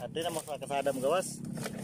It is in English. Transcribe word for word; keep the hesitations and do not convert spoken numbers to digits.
Artinya masyarakat sadam gawas.